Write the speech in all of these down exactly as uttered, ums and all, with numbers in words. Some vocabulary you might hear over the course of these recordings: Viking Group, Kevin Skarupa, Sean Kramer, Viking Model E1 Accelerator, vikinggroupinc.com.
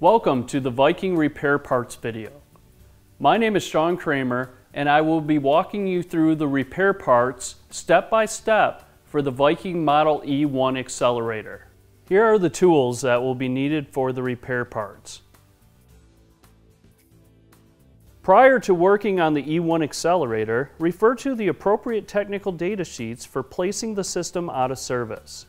Welcome to the Viking Repair Parts video. My name is Sean Kramer and I will be walking you through the repair parts step by step for the Viking Model E one Accelerator. Here are the tools that will be needed for the repair parts. Prior to working on the E one Accelerator, refer to the appropriate technical data sheets for placing the system out of service.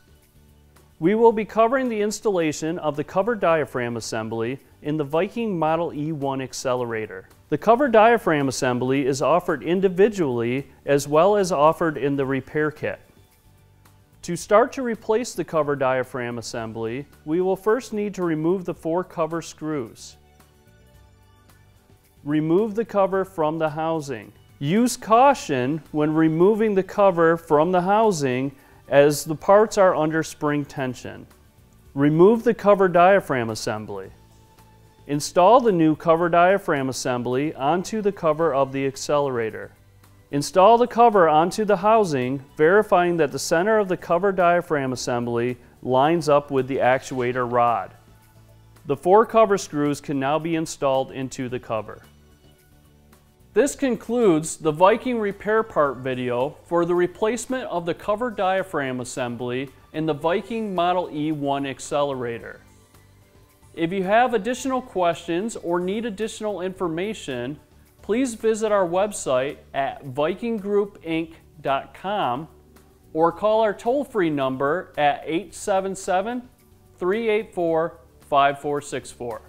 We will be covering the installation of the cover diaphragm assembly in the Viking Model E one Accelerator. The cover diaphragm assembly is offered individually as well as offered in the repair kit. To start to replace the cover diaphragm assembly, we will first need to remove the four cover screws. Remove the cover from the housing. Use caution when removing the cover from the housing as the parts are under spring tension. Remove the cover diaphragm assembly. Install the new cover diaphragm assembly onto the cover of the accelerator. Install the cover onto the housing, verifying that the center of the cover diaphragm assembly lines up with the actuator rod. The four cover screws can now be installed into the cover. This concludes the Viking repair part video for the replacement of the cover diaphragm assembly in the Viking Model E one Accelerator. If you have additional questions or need additional information, please visit our website at viking group inc dot com or call our toll-free number at eight seven seven, three eight four, five four six four.